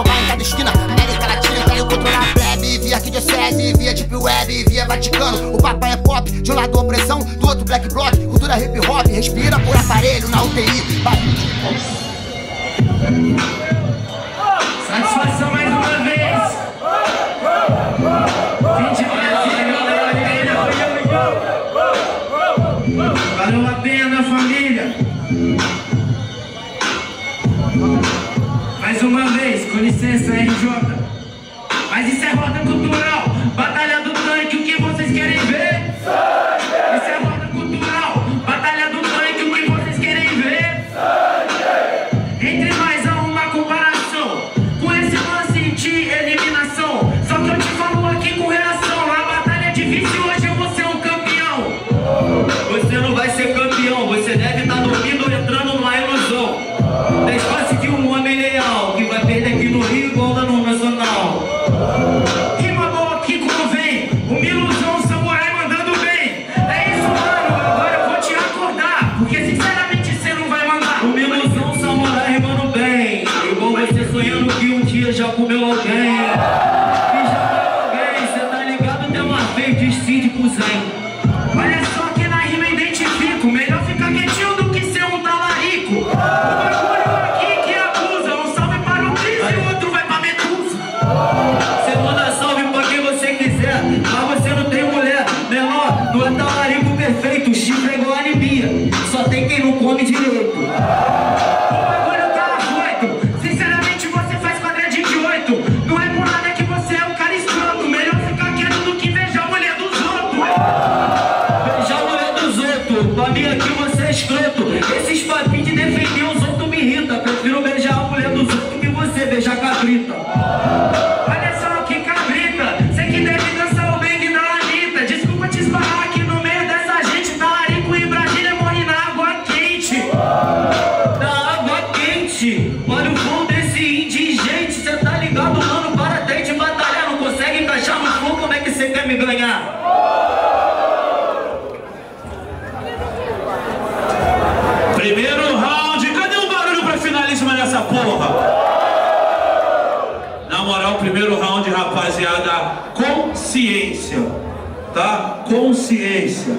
Escobar em cada esquina, América Latina, velho controlar a plebe. Via Arquidiocese, via Deep Web, via Vaticano. O papai é pop, de um lado opressão, do outro black bloc, cultura hip hop. Respira por aparelho na UTI. Satisfação mais uma vez. Vim de Brasília, valeu a pena, família. Mais uma vez, com licença, RJ. Mas isso é roda cultural, batalha do tanque, o que vocês querem ver? Isso é roda cultural, batalha do tanque, o que vocês querem ver? Entre nós há uma comparação, com esse lance de eliminação. Só que eu te falo aqui com relação, a batalha é difícil, hoje eu vou ser um campeão. Você não vai ser campeão, você deve estar dormindo ou entrando numa ilusão. Despasse que um homem leal, que vai perder aqui no Rio igual da no Nacional. Rima boa aqui como vem, uma ilusão, um samurai mandando bem. É isso, mano, agora eu vou te acordar, porque sinceramente você não vai mandar. Uma ilusão, um samurai rimando bem, igual você sonhando que um dia já comeu alguém. Que já comeu alguém, cê tá ligado até uma vez, decide pro Zen. Olha só que na rima eu identifico, melhor ficar quietinho do que ser um talarico. Perfeito, o chifre é igual a anemia, só tem quem não come direito. O bagulho tá afoito, sinceramente você faz quadradinho de 8. Não é por nada que você é um cara escroto, melhor ficar quieto do que beijar a mulher dos outros. Beijar a mulher dos outros, pra mim aqui você é escroto. Esses papinhos de defender os outros me irritam, prefiro beijar a mulher dos outros que você beijar cabrita. Olha só que cabrita, você que deve dançar o bang da Anitta, desculpa te esbarrar aqui. Olha o flow desse indigente, cê tá ligado, mano, para até de batalhar. Não consegue encaixar no flow, como é que cê quer me ganhar? Primeiro round, cadê o barulho pra finalíssima dessa porra? Na moral, primeiro round, rapaziada, consciência, tá? Consciência.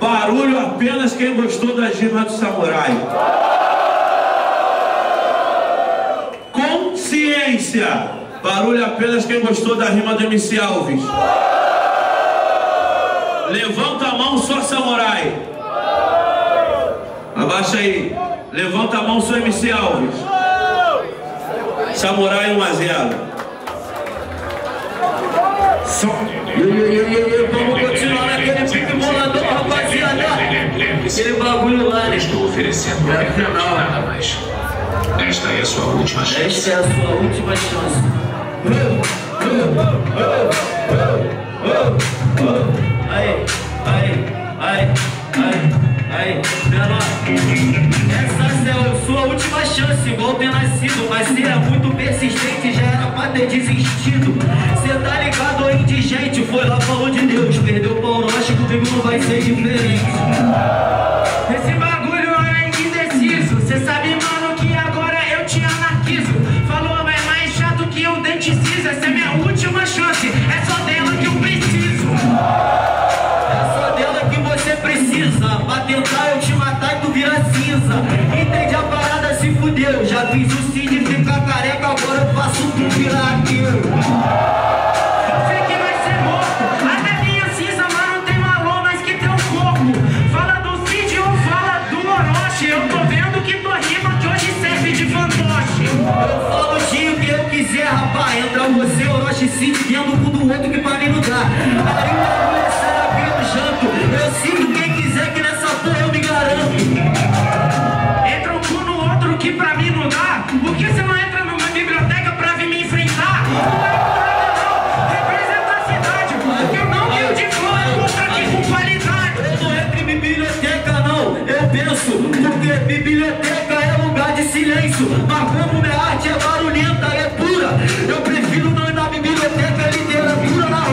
Barulho apenas quem gostou da gema do samurai. Ciência, barulho apenas quem gostou da rima do MC Alves. Levanta a mão só samurai. Abaixa aí. Levanta a mão só MC Alves. Samurai 1 a 0. Vamos continuar naquele pique boladão, rapaziada. Aquele bagulho lá, né? Estou oferecendo pra final, nada mais. Esta é a sua última chance. Esta é a sua última chance. Ai, ai, ai, ai, ai, menor. Essa é a sua última chance, igual ter nascido. Mas você é muito persistente, já era pra ter desistido. Você tá ligado, é indigente, foi lá, falou de Deus. Perdeu o pau, não acho que comigo não vai ser diferente. Esse bagulho é indeciso, você sabe, mano. Essa é minha última chance, é só dela que eu preciso. É só dela que você precisa, pra tentar eu te matar e tu virar cinza. Entende a parada, se fudeu, já fiz o cine ficar careca, agora eu faço um piraqueiro. Eu sei que vai ser morto, até minha cinza, mas não tem malô, mas que tem um corpo. Fala do Cid ou fala do Orochi, eu tô vendo que tua rima que hoje serve de fantoche. Eu falo o que eu quiser, rapaz, entra você, Orochi, Cid, dentro do cu do outro que pra mim não dá. Aí o bagulho é sério, abriu o janto, eu sigo quem quiser que nessa porra eu me garanto. Entra um cu no outro que pra mim não dá, por que você não entra numa biblioteca pra vir me enfrentar? Não é não, representa a cidade, porque eu não tenho diploma contra aqui com qualidade. Eu não entro em biblioteca não, eu penso, porque biblioteca é lugar de silêncio, mas como minha arte é barulhenta, é pura, eu prefiro não ir na biblioteca, é literatura na rua.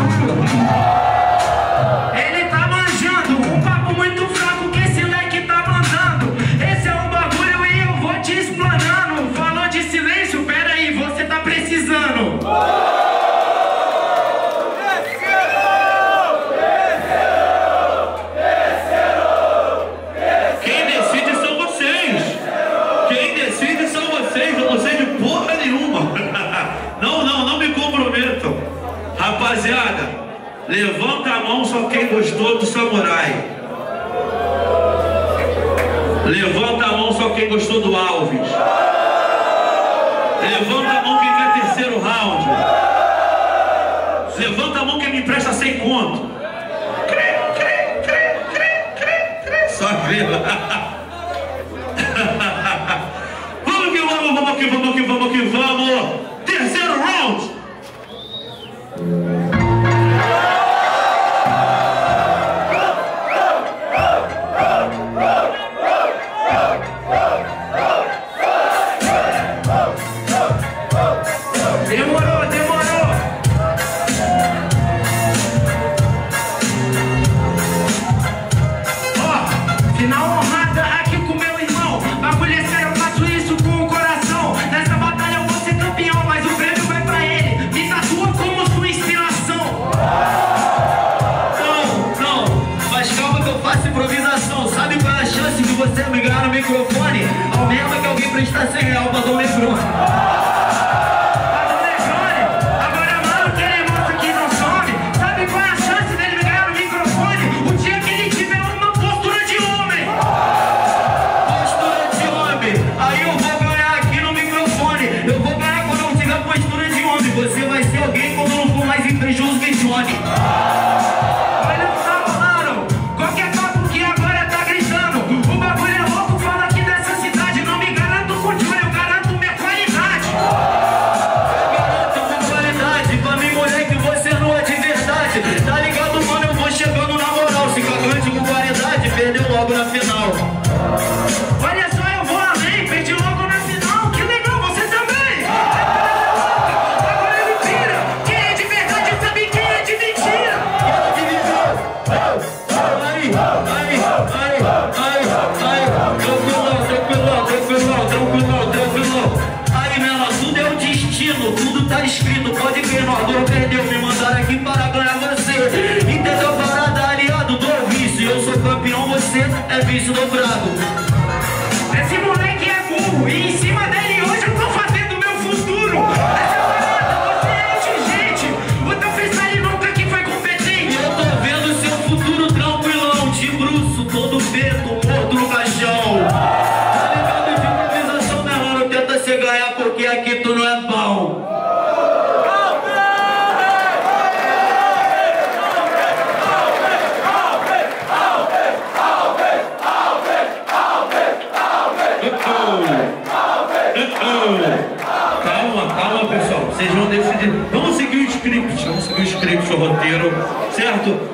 rapaziada, levanta a mão só quem gostou do Samurai. Levanta a mão só quem gostou do Alves. Levanta a mão quem quer terceiro round. Levanta a mão quem me empresta 100 conto. Só viva. Vamos que vamos, vamos que vamos, que vamos que vamos. Terceiro round.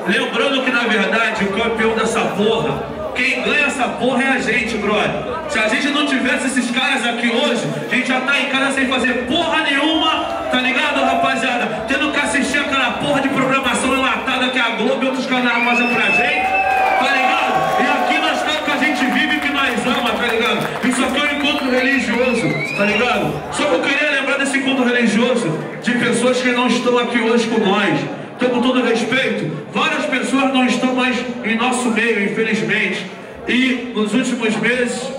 Lembrando que, na verdade, o campeão dessa porra, quem ganha essa porra é a gente, brother. Se a gente não tivesse esses caras aqui hoje, a gente já tá em casa sem fazer porra nenhuma, tá ligado, rapaziada? Tendo que assistir aquela porra de programação enlatada que a Globo e outros canais fazem pra gente, tá ligado? E aqui nós estamos que a gente vive e que nós ama, tá ligado? Isso aqui é um encontro religioso, tá ligado? Só que eu queria lembrar desse encontro religioso de pessoas que não estão aqui hoje com nós. Então, com todo respeito, várias pessoas não estão mais em nosso meio, infelizmente. E nos últimos meses,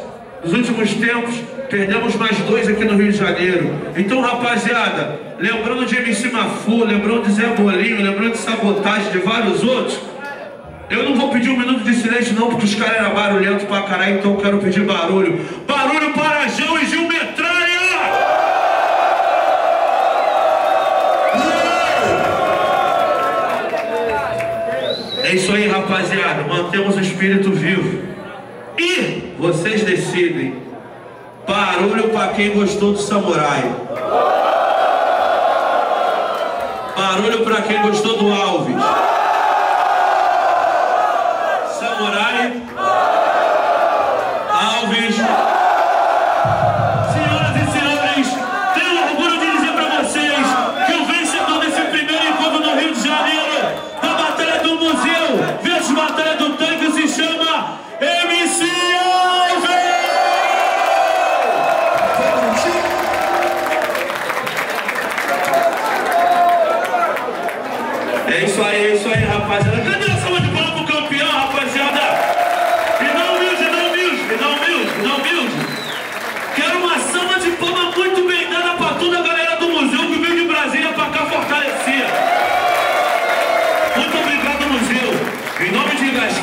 nos últimos tempos, perdemos mais 2 aqui no Rio de Janeiro. Então, rapaziada, lembrando de MC Mafu, lembrando de Zé Bolinho, lembrando de Sabotagem, de vários outros, eu não vou pedir um minuto de silêncio não, porque os caras eram barulhentos pra caralho, então eu quero pedir barulho. Barulho para João e Gil Metralha! É isso aí, rapaziada, mantemos o espírito vivo. E vocês decidem. Barulho pra quem gostou do Samurai. Barulho pra quem gostou do Alves. Samurai. Alves. Muito bem dada pra toda a galera do museu que veio de Brasília pra cá fortalecer.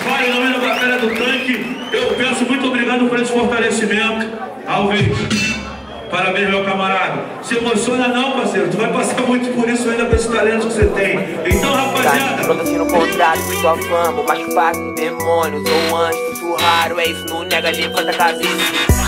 Gaspar, em nome da batalha do tanque, eu peço muito obrigado por esse fortalecimento. Alves, parabéns, meu camarada. Se emociona não, parceiro. Tu vai passar muito por isso ainda, por esse talento que você tem. Então, rapaziada, produzindo contratos de sua fama, baixo passo, demônios ou anjos, raro, é isso, não nega, levanta a cabeça.